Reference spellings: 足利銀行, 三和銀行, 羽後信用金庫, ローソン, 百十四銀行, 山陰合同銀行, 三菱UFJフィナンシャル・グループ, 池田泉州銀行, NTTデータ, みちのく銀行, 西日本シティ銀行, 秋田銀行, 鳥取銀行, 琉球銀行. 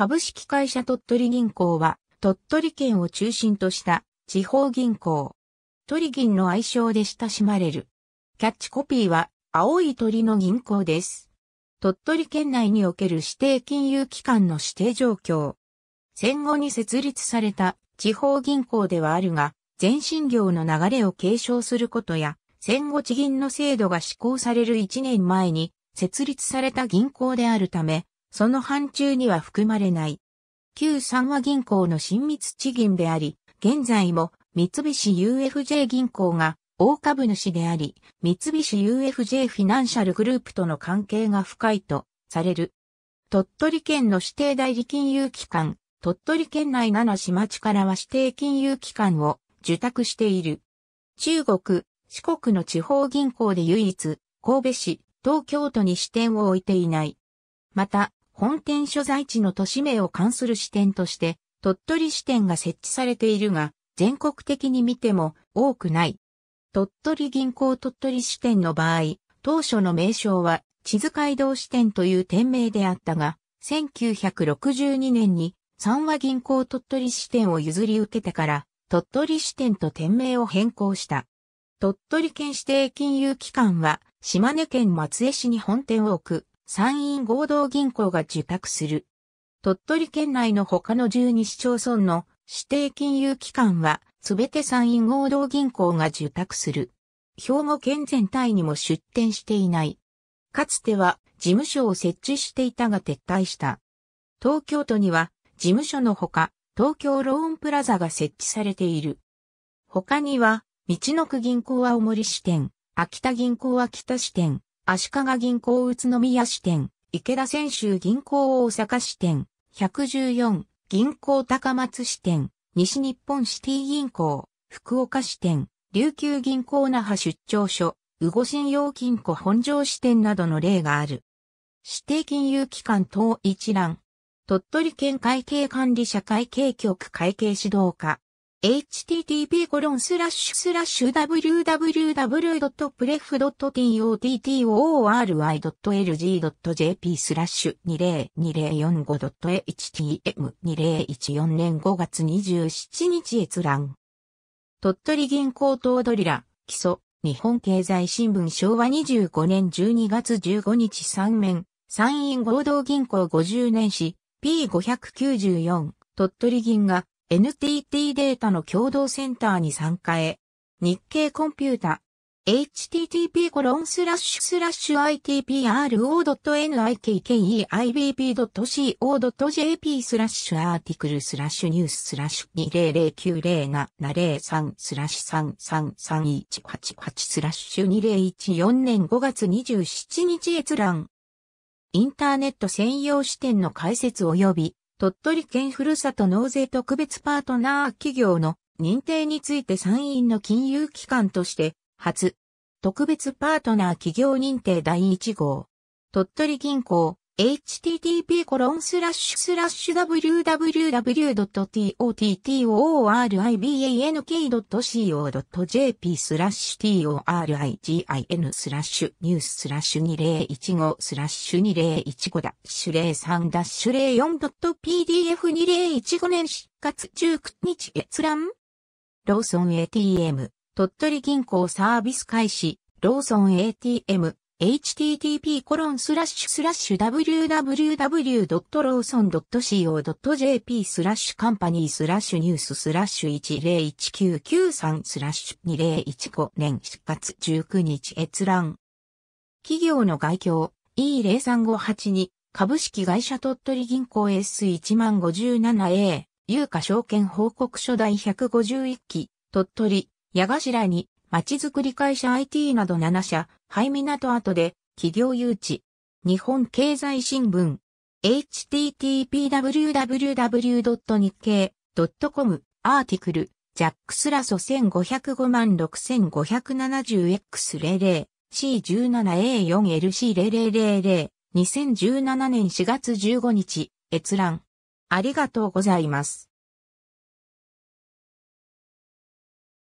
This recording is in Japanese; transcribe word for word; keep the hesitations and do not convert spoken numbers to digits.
株式会社鳥取銀行は、鳥取県を中心とした地方銀行。鳥銀の愛称で親しまれる。キャッチコピーは、青い鳥の銀行です。鳥取県内における指定金融機関の指定状況。戦後に設立された地方銀行ではあるが、前身業の流れを継承することや、戦後地銀の制度が施行されるいちねんまえに設立された銀行であるため、その範疇には含まれない。旧三和銀行の親密地銀であり、現在も三菱 ユーエフジェー 銀行が大株主であり、三菱 ユーエフジェー フィナンシャルグループとの関係が深いとされる。鳥取県の指定代理金融機関、鳥取県内なな市町からは指定金融機関を受託している。中国、四国の地方銀行で唯一、神戸市、東京都に支店を置いていない。また、本店所在地の都市名を冠する支店として、鳥取支店が設置されているが、全国的に見ても多くない。鳥取銀行鳥取支店の場合、当初の名称は、地図街道支店という店名であったが、せんきゅうひゃくろくじゅうにねんに三和銀行鳥取支店を譲り受けてから、鳥取支店と店名を変更した。鳥取県指定金融機関は、島根県松江市に本店を置く。山陰合同銀行が受託する。鳥取県内の他のじゅうに市町村の指定金融機関は、すべて山陰合同銀行が受託する。兵庫県全体にも出店していない。かつては事務所を設置していたが撤退した。東京都には事務所のほか、東京ローンプラザが設置されている。他には、みちのく銀行青森支店、秋田銀行秋田支店、足利銀行宇都宮支店、池田泉州銀行大阪支店、ひゃくじゅうよん銀行高松支店、西日本シティ銀行、福岡支店、琉球銀行那覇出張所、羽後信用金庫本庄支店などの例がある。指定金融機関等一覧。鳥取県会計管理者会計局会計指導課。エイチティーティーピー コロンスラッシュスラッシュ ダブリューダブリューダブリュー ドット プレフ ドット トール じー ドット ジェーピー スラッシュ にせんにじゅうよん 鳥取銀行頭取ら、基礎、日本経済新聞しょうわにじゅうごねんじゅうにがつじゅうごにちさん面、山陰合同銀行ごじゅうねん史、ピーごひゃくきゅうじゅうよん、鳥取銀が、エヌティーティー データの共同センターに参加へ。日経コンピュータ。エイチティーティーピー コロンスラッシュスラッシュ アイティーピーアール オー ドット エヌアイケーケーイーアイビービー ドット シー オー ドット ジェーピー スラッシュ アーティクル スラッシュ ニュース スラッシュ にせんにじゅうよんねんごがつにじゅうしちにち閲覧。インターネット専用支店の開設及び、鳥取県ふるさと納税特別パートナー企業の認定について山陰の金融機関として初特別パートナー企業認定だいいち号鳥取銀行 エイチティーティーピー コロンスラッシュスラッシュ ダブリューダブリューダブリュー ドット トール じー ご にせんじゅうご ニュース スラッシュ にせんにじゅうよん ドット ピーディーエフ にせんいちご ダッシュ ゼロさん じゅうよん しがつじゅうくにち閲覧ローソン エーティーエム 鳥取銀行サービス開始ローソン エーティーエムエイチティーティーピー コロンスラッシュスラッシュ ダブリューダブリューダブリュー ドット ローソン ドット シーオー ドット ジェーピー スラッシュ カンパニー スラッシュ ニュース スラッシュ いちまるいちきゅうきゅうさん スラッシュ にせんじゅうご ねんしがつじゅうくにち閲覧。企業の概況 イーゼロさんごはちに 株式会社鳥取銀行 エスいちまるごななエー 有価証券報告書第ひゃくごじゅういっき鳥取矢頭にまちづくり会社 アイティー などなな社、はい港跡で、企業誘致。日本経済新聞。エイチティーティーピー ダブリューダブリューダブリュー ドット ニッケイ ドット コム アーティクル、ジャックスラソ せんごひゃくごまんろくせんごひゃくななじゅうエックス ゼロゼロ シーいちななエーよんエルシー ゼロゼロゼロゼロ にせんじゅうななねんしがつじゅうごにち、閲覧。ありがとうございます。